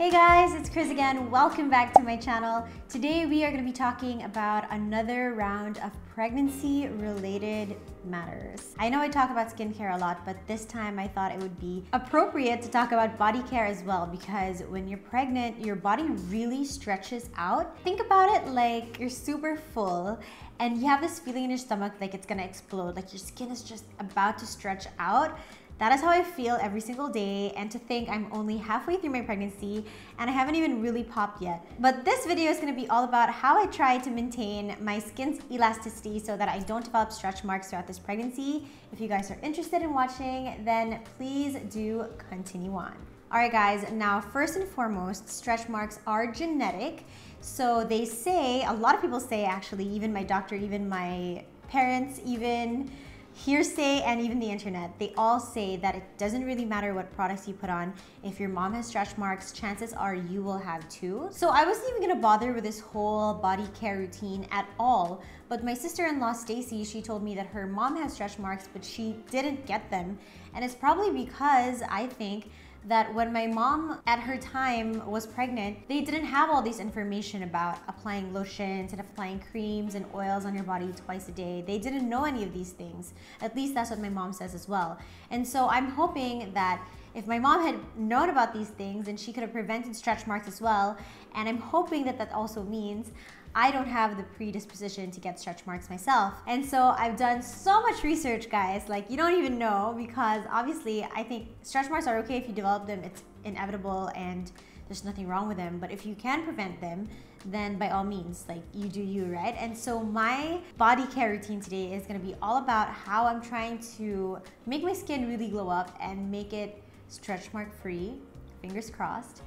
Hey guys, it's Kryz again. Welcome back to my channel. Today we are going to be talking about another round of pregnancy related matters. I know I talk about skincare a lot, but this time I thought it would be appropriate to talk about body care as well, because when you're pregnant, your body really stretches out. Think about it like you're super full and you have this feeling in your stomach like it's gonna explode, like your skin is just about to stretch out. That is how I feel every single day, and to think I'm only halfway through my pregnancy and I haven't even really popped yet. But this video is going to be all about how I try to maintain my skin's elasticity so that I don't develop stretch marks throughout this pregnancy. If you guys are interested in watching, then please do continue on. Alright guys, now first and foremost, stretch marks are genetic. So they say, a lot of people say actually, even my doctor, even my parents, even hearsay, and even the internet, they all say that it doesn't really matter what products you put on. If your mom has stretch marks, chances are you will have too. So I wasn't even gonna bother with this whole body care routine at all, but my sister-in-law Stacy, she told me that her mom has stretch marks but she didn't get them, and it's probably because I think that when my mom at her time was pregnant, they didn't have all this information about applying lotions and applying creams and oils on your body twice a day. They didn't know any of these things. At least that's what my mom says as well. And so I'm hoping that if my mom had known about these things, then she could have prevented stretch marks as well. And I'm hoping that that also means I don't have the predisposition to get stretch marks myself. And so I've done so much research, guys, like you don't even know, because obviously I think stretch marks are okay if you develop them, it's inevitable and there's nothing wrong with them. But if you can prevent them, then by all means, like you do you, right? And so my body care routine today is gonna be all about how I'm trying to make my skin really glow up and make it stretch mark free, fingers crossed,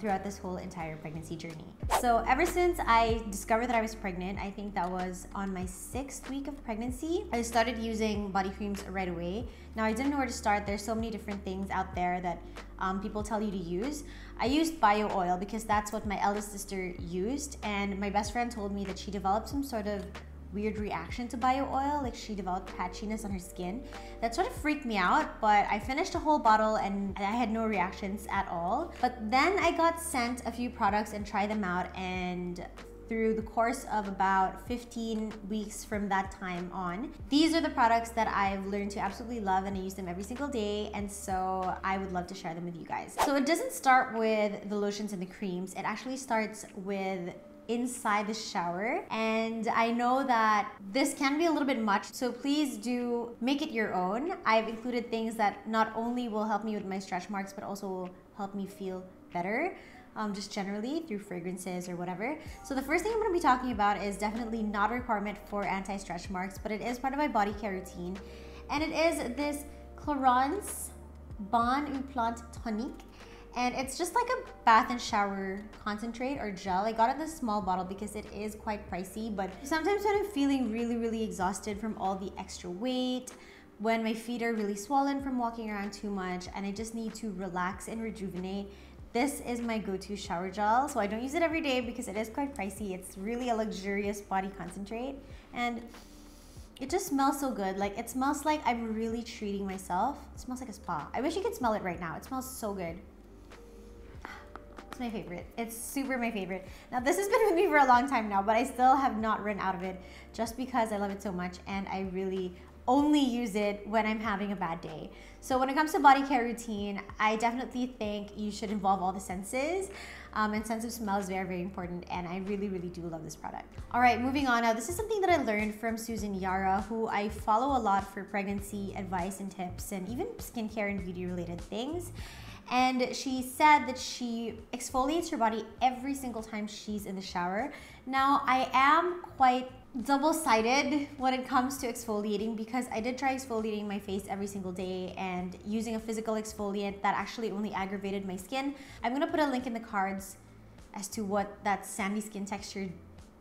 throughout this whole entire pregnancy journey. So ever since I discovered that I was pregnant, I think that was on my 6th week of pregnancy, I started using body creams right away. Now I didn't know where to start. There's so many different things out there that people tell you to use. I used bio oil because that's what my eldest sister used, and my best friend told me that she developed some sort of weird reaction to bio oil, like she developed patchiness on her skin. That sort of freaked me out, but I finished a whole bottle and I had no reactions at all. But then I got sent a few products and tried them out, and through the course of about 15 weeks from that time on, these are the products that I've learned to absolutely love, and I use them every single day, and so I would love to share them with you guys. So it doesn't start with the lotions and the creams, it actually starts with inside the shower. And I know that this can be a little bit much, so please do make it your own. I've included things that not only will help me with my stretch marks, but also will help me feel better, just generally through fragrances or whatever. So the first thing I'm gonna be talking about is definitely not a requirement for anti-stretch marks, but it is part of my body care routine. And it is this Clarins Ban and Plant Tonic. And it's just like a bath and shower concentrate or gel. I got it in a small bottle because it is quite pricey, but sometimes when I'm feeling really exhausted from all the extra weight, when my feet are really swollen from walking around too much and I just need to relax and rejuvenate, this is my go-to shower gel. So I don't use it every day because it is quite pricey. It's really a luxurious body concentrate, and it just smells so good. Like, it smells like I'm really treating myself. It smells like a spa. I wish you could smell it right now. It smells so good. My favorite. It's super my favorite. Now this has been with me for a long time now, but I still have not run out of it just because I love it so much, and I really only use it when I'm having a bad day. So when it comes to body care routine, I definitely think you should involve all the senses, and sense of smell is very important, and I really do love this product. All right, moving on. Now this is something that I learned from Susan Yara, who I follow a lot for pregnancy advice and tips and even skincare and beauty related things. And she said that she exfoliates her body every single time she's in the shower. Now, I am quite double-sided when it comes to exfoliating, because I did try exfoliating my face every single day and using a physical exfoliant that actually only aggravated my skin. I'm gonna put a link in the cards as to what that sandy skin texture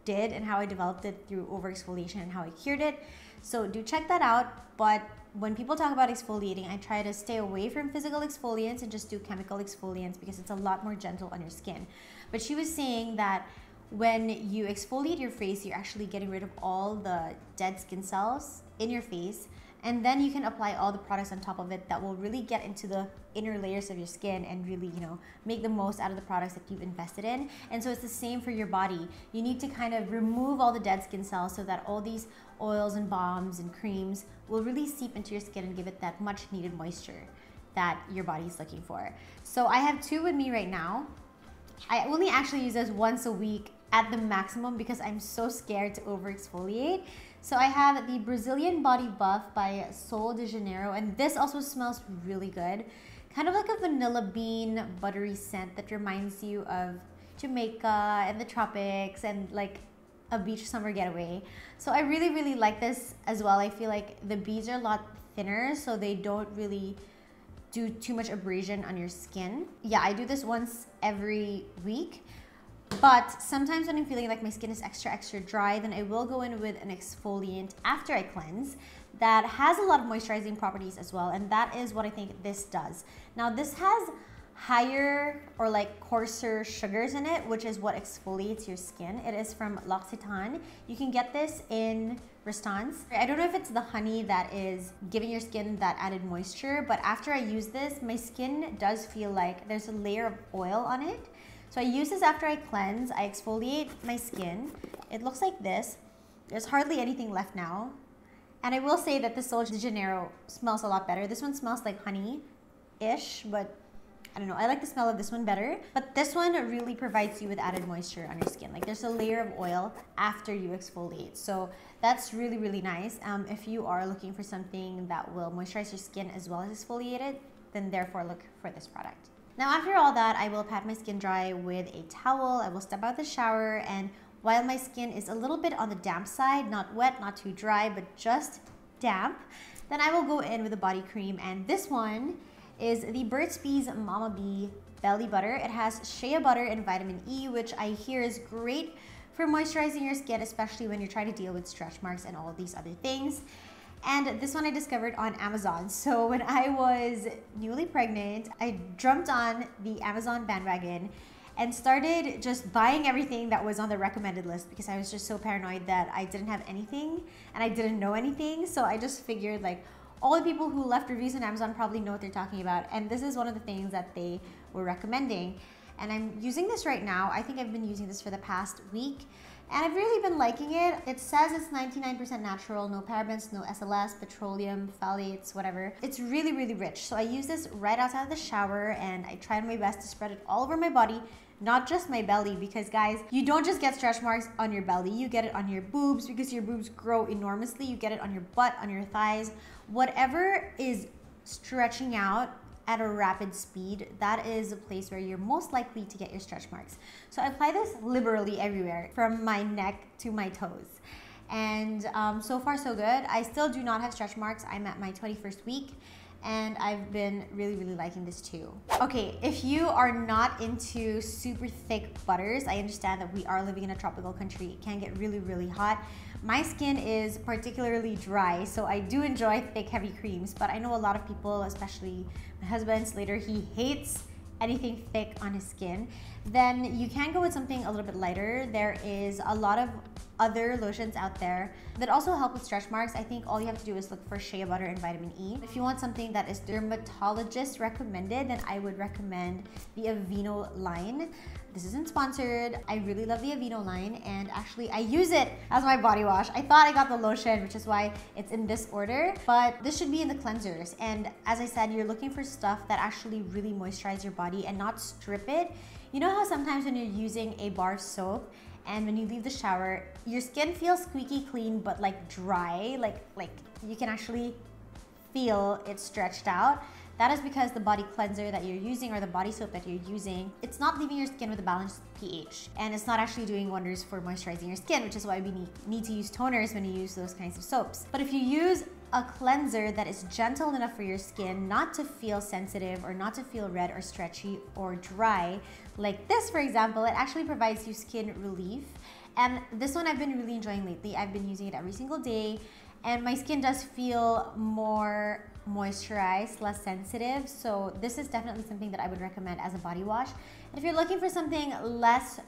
did and how I developed it through over-exfoliation and how I cured it. So do check that out. But when people talk about exfoliating, I try to stay away from physical exfoliants and just do chemical exfoliants because it's a lot more gentle on your skin. But she was saying that when you exfoliate your face, you're actually getting rid of all the dead skin cells in your face, And then you can apply all the products on top of it that will really get into the inner layers of your skin and really, you know, make the most out of the products that you've invested in. And so it's the same for your body. You need to kind of remove all the dead skin cells so that all these oils and balms and creams will really seep into your skin and give it that much needed moisture that your body's looking for. So I have two with me right now. I only actually use this once a week at the maximum because I'm so scared to overexfoliate. So I have the Brazilian Body Buff by Sol de Janeiro, and this also smells really good. Kind of like a vanilla bean buttery scent that reminds you of Jamaica and the tropics and like a beach summer getaway. So I really, really like this as well. I feel like the beads are a lot thinner, so they don't really do too much abrasion on your skin. Yeah, I do this once every week. But sometimes when I'm feeling like my skin is extra dry, then I will go in with an exfoliant after I cleanse that has a lot of moisturizing properties as well, and that is what I think this does. Now this has higher or like coarser sugars in it, which is what exfoliates your skin. It is from L'Occitane. You can get this in Restance. I don't know if it's the honey that is giving your skin that added moisture, but after I use this, my skin does feel like there's a layer of oil on it. So I use this after I cleanse, I exfoliate my skin. It looks like this. There's hardly anything left now. And I will say that the Sol de Janeiro smells a lot better. This one smells like honey-ish, but I don't know. I like the smell of this one better. But this one really provides you with added moisture on your skin. Like there's a layer of oil after you exfoliate. So that's really, really nice. If you are looking for something that will moisturize your skin as well as exfoliate it, then therefore look for this product. Now after all that, I will pat my skin dry with a towel. I will step out of the shower, and while my skin is a little bit on the damp side, not wet, not too dry, but just damp, then I will go in with a body cream, and this one is the Burt's Bees Mama Bee Belly Butter. It has shea butter and vitamin E, which I hear is great for moisturizing your skin, especially when you're trying to deal with stretch marks and all these other things. And this one I discovered on Amazon. So when I was newly pregnant, I jumped on the Amazon bandwagon and started just buying everything that was on the recommended list because I was just so paranoid that I didn't have anything and I didn't know anything. So I just figured like all the people who left reviews on Amazon probably know what they're talking about. And this is one of the things that they were recommending. And I'm using this right now. I think I've been using this for the past week. And I've really been liking it. It says it's 99% natural, no parabens, no SLS, petroleum, phthalates, whatever. It's really, really rich. So I use this right outside of the shower, and I tried my best to spread it all over my body, not just my belly, because guys, you don't just get stretch marks on your belly, you get it on your boobs because your boobs grow enormously. You get it on your butt, on your thighs, whatever is stretching out at a rapid speed, that is a place where you're most likely to get your stretch marks. So I apply this liberally everywhere, from my neck to my toes. And so far so good. I still do not have stretch marks. I'm at my 21st week, and I've been really, really liking this too. Okay, if you are not into super thick butters, I understand that we are living in a tropical country. It can get really, really hot. My skin is particularly dry, so I do enjoy thick, heavy creams, but I know a lot of people, especially my husband, Slater, he hates anything thick on his skin. Then you can go with something a little bit lighter. There is a lot of other lotions out there that also help with stretch marks. I think all you have to do is look for shea butter and vitamin E. If you want something that is dermatologist recommended, then I would recommend the Aveeno line. This isn't sponsored. I really love the Aveeno line, and actually I use it as my body wash. I thought I got the lotion, which is why it's in this order, but this should be in the cleansers. And as I said, you're looking for stuff that actually really moisturizes your body and not strip it. You know how sometimes when you're using a bar of soap and when you leave the shower, your skin feels squeaky clean, but like dry, like you can actually feel it stretched out. That is because the body cleanser that you're using or the body soap that you're using, it's not leaving your skin with a balanced pH, and it's not actually doing wonders for moisturizing your skin, which is why we need to use toners when you use those kinds of soaps. But if you use a cleanser that is gentle enough for your skin not to feel sensitive or not to feel red or stretchy or dry, like this for example, it actually provides you skin relief. And this one I've been really enjoying lately. I've been using it every single day, and my skin does feel more moisturized, less sensitive. So this is definitely something that I would recommend as a body wash. And if you're looking for something less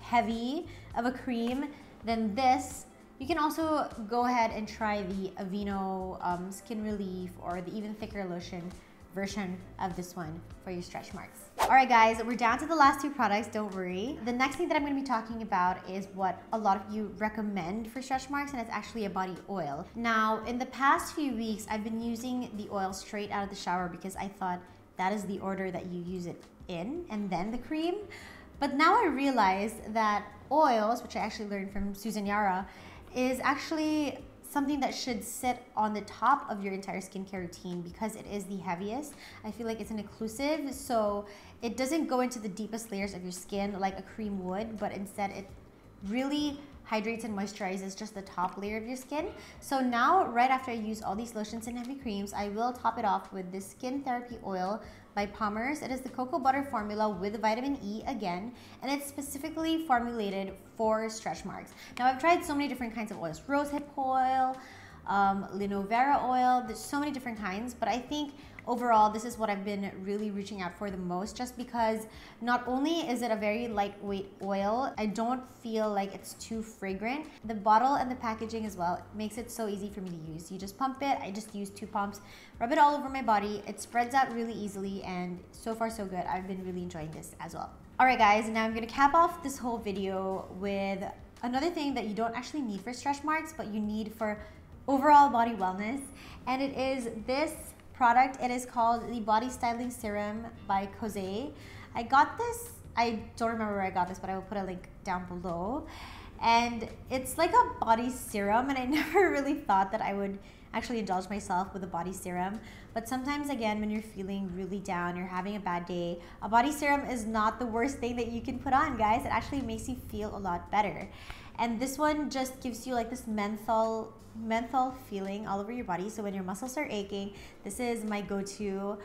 heavy of a cream, then this You can also go ahead and try the Aveeno Skin Relief or the even thicker lotion version of this one for your stretch marks. All right guys, we're down to the last two products, don't worry. The next thing that I'm gonna be talking about is what a lot of you recommend for stretch marks, and it's actually a body oil. Now, in the past few weeks, I've been using the oil straight out of the shower because I thought that is the order that you use it in, and then the cream. But now I realize that oils, which I actually learned from Susan Yara, is actually something that should sit on the top of your entire skincare routine because it is the heaviest. I feel like it's an occlusive, so it doesn't go into the deepest layers of your skin like a cream would, but instead it really hydrates and moisturizes just the top layer of your skin. So now, right after I use all these lotions and heavy creams, I will top it off with this Skin Therapy Oil by Palmer's. It is the cocoa butter formula with vitamin E again, and it's specifically formulated for stretch marks. Now, I've tried so many different kinds of oils, rosehip oil, linaloe vera oil, there's so many different kinds, but I think overall this is what I've been really reaching out for the most, just because not only is it a very lightweight oil, I don't feel like it's too fragrant. The bottle and the packaging as well makes it so easy for me to use. You just pump it, I just use 2 pumps, rub it all over my body, it spreads out really easily, and so far so good. I've been really enjoying this as well. Alright guys, now I'm gonna cap off this whole video with another thing that you don't actually need for stretch marks, but you need for overall body wellness, and it is this product. It is called the Body Styling Serum by Kosé. I got this, I don't remember where I got this, but I will put a link down below. And it's like a body serum, and I never really thought that I would actually indulge myself with a body serum. But sometimes, again, when you're feeling really down, you're having a bad day, a body serum is not the worst thing that you can put on, guys. It actually makes you feel a lot better. And this one just gives you like this menthol feeling all over your body. So when your muscles are aching, this is my go-to.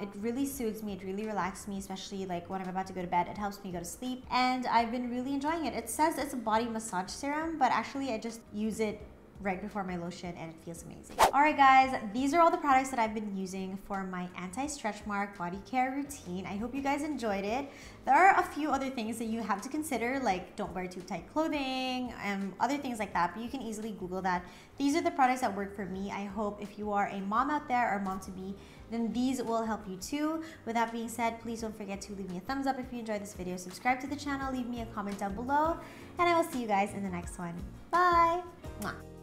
It really soothes me, it really relaxes me, especially like when I'm about to go to bed. It helps me go to sleep, and I've been really enjoying it. It says it's a body massage serum, but actually I just use it right before my lotion, and it feels amazing. All right guys, these are all the products that I've been using for my anti-stretch mark body care routine. I hope you guys enjoyed it. There are a few other things that you have to consider, like don't wear too tight clothing and other things like that, but you can easily Google that. These are the products that work for me. I hope if you are a mom out there or mom-to-be, then these will help you too. With that being said, please don't forget to leave me a thumbs up if you enjoyed this video, subscribe to the channel, leave me a comment down below, and I will see you guys in the next one. Bye! Mwah.